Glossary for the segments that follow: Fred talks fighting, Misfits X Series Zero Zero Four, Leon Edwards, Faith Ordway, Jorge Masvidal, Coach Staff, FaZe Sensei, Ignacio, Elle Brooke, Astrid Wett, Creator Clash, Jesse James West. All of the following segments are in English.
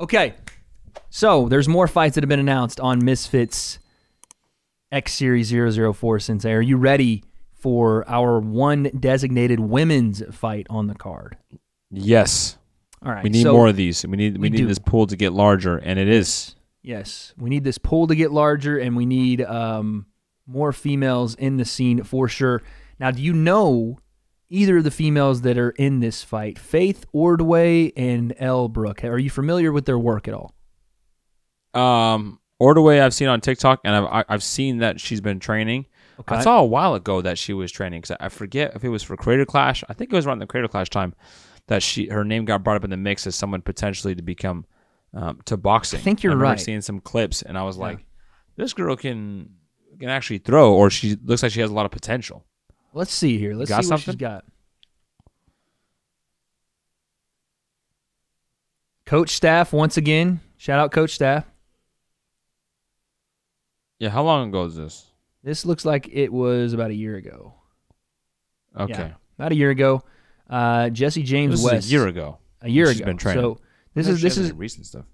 Okay, so there's more fights that have been announced on Misfits X Series 004 Sensei. Are you ready for our one designated women's fight on the card? Yes. All right. We need more of these. We need this pool to get larger, and it is. Yes, we need this pool to get larger, and we need more females in the scene for sure. Now, do you know either of the females that are in this fight? Faith Ordway and Elle Brooke. Are you familiar with their work at all? Ordway I've seen on TikTok, and I've seen that she's been training. Okay. I saw a while ago that she was training, because I forget if it was for Creator Clash. I think it was around the Creator Clash time that her name got brought up in the mix as someone potentially to become to boxing. I think you're right. I remember seeing some clips, and I was like, this girl can actually throw, or she looks like she has a lot of potential. Let's see here. Let's see what she's got. Coach Staff, once again. Shout out Coach Staff. Yeah, how long ago is this? This looks like it was about a year ago. Okay. Yeah, about a year ago. Jesse James West. This is a year ago. A year ago. She's been training. So this is recent stuff.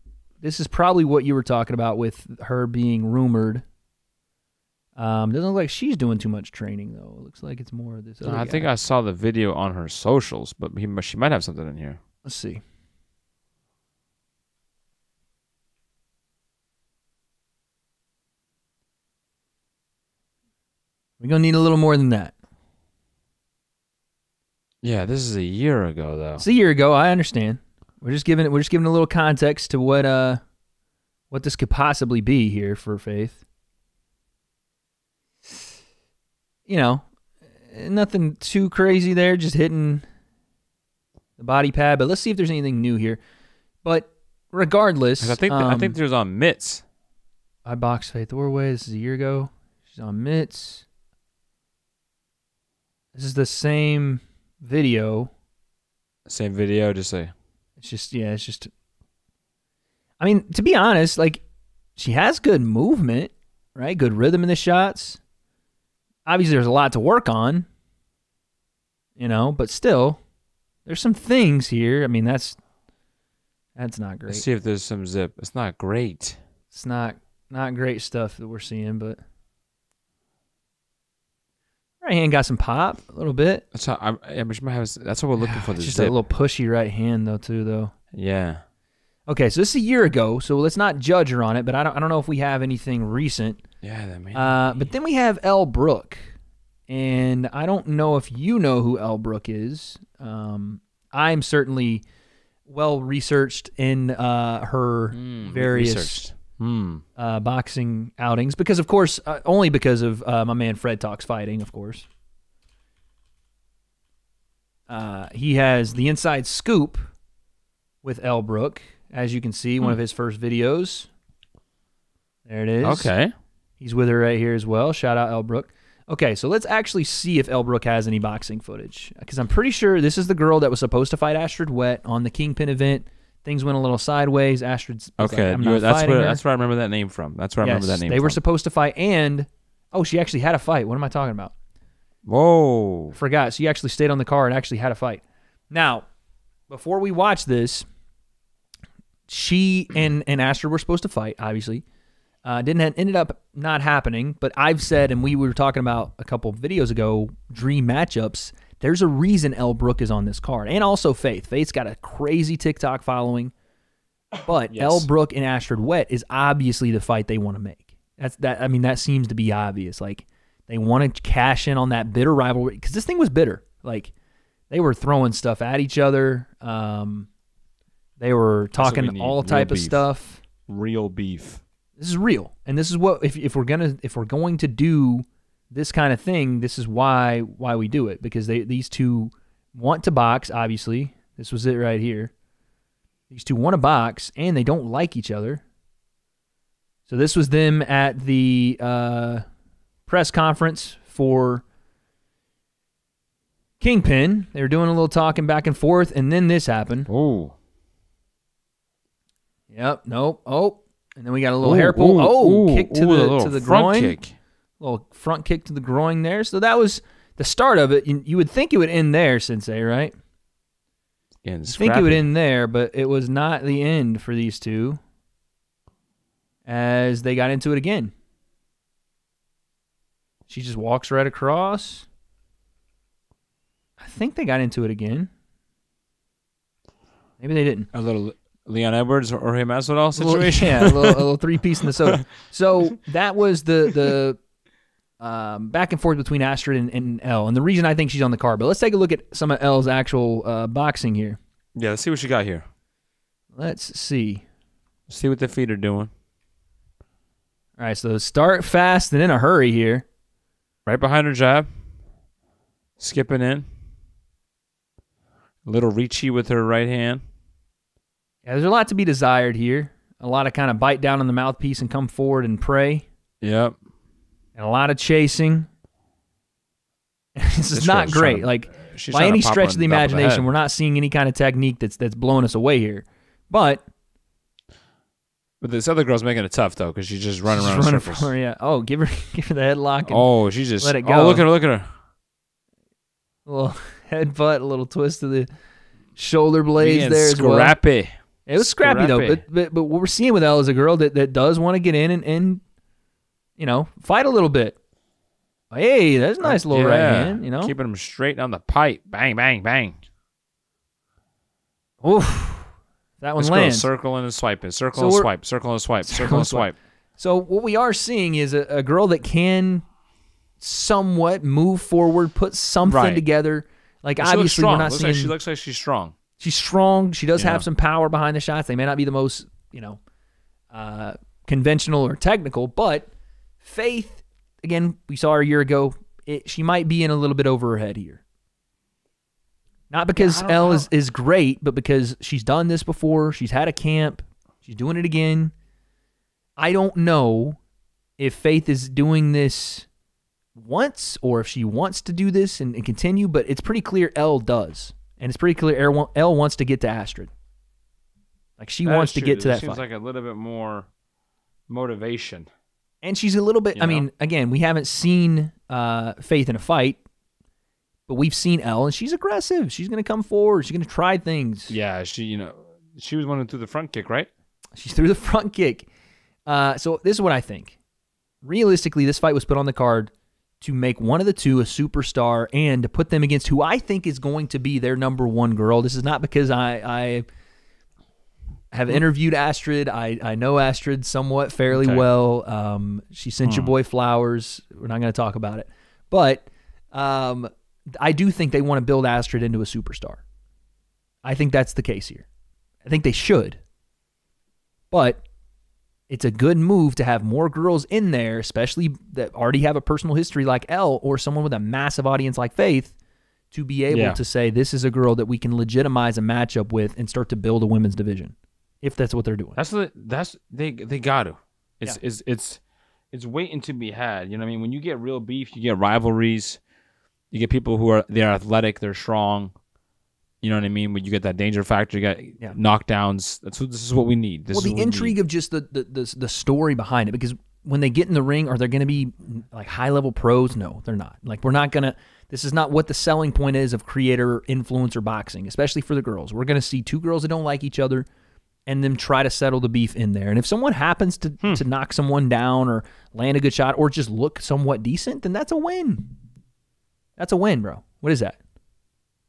This is probably what you were talking about with her being rumored. Doesn't look like she's doing too much training, though. It looks like it's more of this other guy. I think I saw the video on her socials, but she might have something in here. Let's see. We're going to need a little more than that. Yeah, this is a year ago, though. It's a year ago. I understand. We're just giving a little context to what this could possibly be here for Faith. You know, nothing too crazy there, just hitting the body pad. But let's see if there's anything new here. But regardless, I think there's on mitts. I boxed Faith Orway. This is a year ago. She's on mitts. This is the same video. Same video, just like. It's just, yeah, it's just. I mean, to be honest, like, she has good movement, right? Good rhythm in the shots. Obviously, there's a lot to work on, you know, but still, there's some things here. I mean, that's not great. Let's see if there's some zip. It's not great. It's not great stuff that we're seeing, but right hand got some pop a little bit. That's how that's what we're looking for. This just zip. A little pushy right hand though. Yeah. Okay, so this is a year ago, so let's not judge her on it, but I don't know if we have anything recent. Yeah, that may be. But then we have Elle Brooke, and I don't know if you know who Elle Brooke is. I'm certainly well-researched in her various boxing outings, because, of course, only because of my man Fred Talks Fighting, of course. He has the inside scoop with Elle Brooke. As you can see, one of his first videos. There it is. Okay. He's with her right here as well. Shout out Elle Brooke. Okay, so let's actually see if Elle Brooke has any boxing footage, because I'm pretty sure this is the girl that was supposed to fight Astrid Wett on the Kingpin event. Things went a little sideways. Astrid's okay. Like, I'm not fighting her. That's where I remember that name from. That's where I remember that name from. They were supposed to fight, and oh, she actually had a fight. What am I talking about? Whoa! I forgot. She actually stayed on the card and actually had a fight. Now, before we watch this, she and Astrid were supposed to fight, obviously. Ended up not happening, but I've said, and we were talking about a couple of videos ago, dream matchups. There's a reason Elle Brooke is on this card, and also Faith. Faith's got a crazy TikTok following, but Elle Brooke and Astrid Wett is obviously the fight they want to make. I mean, that seems to be obvious. Like, they want to cash in on that bitter rivalry, because this thing was bitter. Like, they were throwing stuff at each other. They were talking all type of stuff. Real beef. This is real, and this is what if we're going to do this kind of thing, this is why we do it, because these two want to box. Obviously, this was it right here. These two want to box, and they don't like each other. So this was them at the press conference for Kingpin. They were doing a little talking back and forth, and then this happened. Oh. Yep. Nope. Oh. And then we got a little hair pull. Oh, kick to the groin. Kick. A little front kick to the groin there. So that was the start of it. You would think it would end there, Sensei, right? And I think it would end there, but it was not the end for these two, as they got into it again. She just walks right across. I think they got into it again. Maybe they didn't. A little Leon Edwards or Jorge Masvidal situation. Yeah, a little three-piece in the soda. So that was the back and forth between Astrid and Elle, and the reason I think she's on the card. But let's take a look at some of Elle's actual boxing here. Yeah, let's see what she got here. Let's see. See what the feet are doing. All right, so start fast and in a hurry here. Right behind her jab. Skipping in. A little reachy with her right hand. Yeah, there's a lot to be desired here. A lot of kind of bite down on the mouthpiece and come forward and pray. Yep. And a lot of chasing. This is not great. Like, by any stretch of the imagination, we're not seeing any kind of technique that's blowing us away here. But this other girl's making it tough, though, because she's just running around in circles. Yeah. Oh, give her the headlock. Oh, she just let it go. Oh, look at her, look at her. A little headbutt, a little twist of the shoulder blades there as well. Scrappy. It was scrappy, though. But what we're seeing with Elle is a girl that does want to get in and you know, fight a little bit. Hey, that's a nice little right hand, you know. Keeping him straight down the pipe. Bang, bang, bang. Oof. That one lands. Circle and swiping. Circle and swipe. Circle and swipe. Circle and swipe. So what we are seeing is a girl that can somewhat move forward, put something together. Like, obviously we're not seeing. She looks like she's strong. She's strong. She does have some power behind the shots. They may not be the most, you know, conventional or technical, but Faith, again, we saw her a year ago. She might be in a little bit over her head here. Not because Elle is great, but because she's done this before. She's had a camp. She's doing it again. I don't know if Faith is doing this once or if she wants to do this and continue, but it's pretty clear Elle does. And it's pretty clear Elle wants to get to Astrid. Like, she wants to get to that fight. Seems like a little bit more motivation. And she's a little bit, I mean, again, we haven't seen Faith in a fight, but we've seen Elle, and she's aggressive. She's going to come forward. She's going to try things. Yeah, she was one who threw the front kick, right? She threw the front kick. So this is what I think. Realistically, this fight was put on the card to make one of the two a superstar and to put them against who I think is going to be their number one girl. This is not because I have interviewed Astrid. I know Astrid somewhat fairly well. She sent your boy flowers. We're not going to talk about it. But I do think they want to build Astrid into a superstar. I think that's the case here. I think they should. But it's a good move to have more girls in there, especially that already have a personal history like Elle or someone with a massive audience like Faith, to be able to say this is a girl that we can legitimize a matchup with and start to build a women's division. If that's what they're doing, they got to. It's waiting to be had. You know what I mean? When you get real beef, you get rivalries. You get people who they're athletic, they're strong. You know what I mean? When you get that danger factor, you got knockdowns. This is what we need. Well, the intrigue of just the story behind it, because when they get in the ring, are they going to be like high level pros? No, they're not. Like, we're not gonna. This is not what the selling point is of creator influencer boxing, especially for the girls. We're going to see two girls that don't like each other, and then try to settle the beef in there. And if someone happens to knock someone down or land a good shot or just look somewhat decent, then that's a win. That's a win, bro. What is that?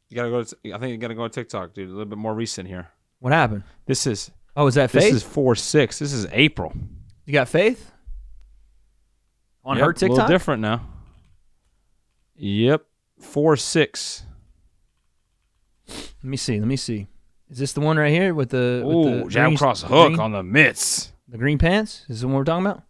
You gotta go. I think you gotta go on TikTok, dude. A little bit more recent here. What happened? This is. Oh, is that Faith? This is 4/6. This is April. You got Faith on her TikTok. A little different now. Yep, 4/6. Let me see. Let me see. Is this the one right here with the jab cross hook on the mitts? The green pants? Is this the one we're talking about?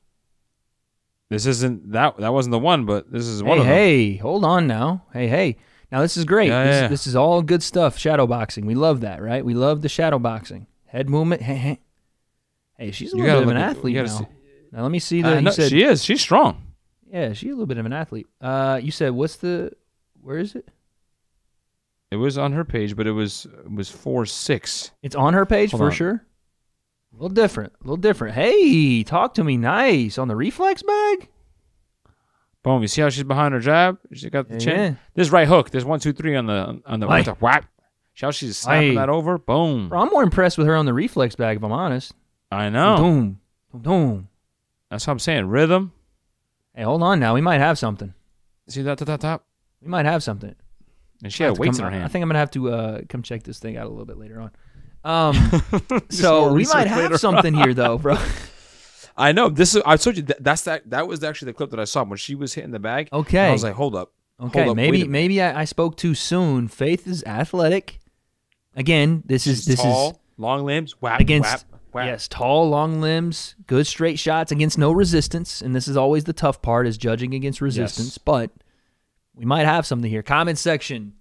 This isn't that. That wasn't the one, but this is one of them. Hey, hold on now. Hey. Now this is great. Yeah, this is all good stuff. Shadow boxing. We love that, right? We love the shadow boxing. Head movement. Hey, she's a little bit of an athlete now. Now let me see that. No, she is. She's strong. Yeah, she's a little bit of an athlete. You said where is it? It was on her page, but it was 4/6. It's on her page for sure. A little different. Hey, talk to me nice on the reflex bag. Boom! You see how she's behind her jab? She got the chin. This right hook. There's 1, 2, 3 on the whack. She's snapping that over. Boom. Bro, I'm more impressed with her on the reflex bag, if I'm honest. I know. Boom. Boom. That's what I'm saying. Rhythm. Hey, hold on now. We might have something. See that top? We might have something. And she had weights in her hand. I think I'm going to have to come check this thing out a little bit later on. So we might have something here, though, bro. I know. This is, I told you, that was actually the clip that I saw when she was hitting the bag. Okay. And I was like, hold up. Okay, hold up, maybe I spoke too soon. Faith is athletic. Again, this is tall, long limbs, whap, against, whap, whap. Yes, tall, long limbs, good straight shots against no resistance. And this is always the tough part, is judging against resistance. Yes. But we might have something here. Comment section.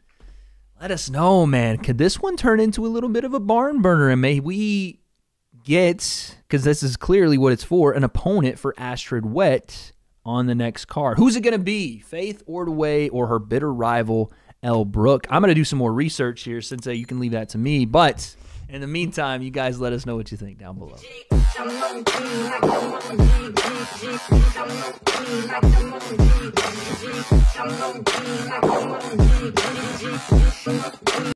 Let us know, man. Could this one turn into a little bit of a barn burner? And may we get, because this is clearly what it's for, an opponent for Astrid Wett on the next card. Who's it going to be? Faith Ordway or her bitter rival, Elle Brooke? I'm going to do some more research here, since you can leave that to me. But in the meantime, you guys let us know what you think down below.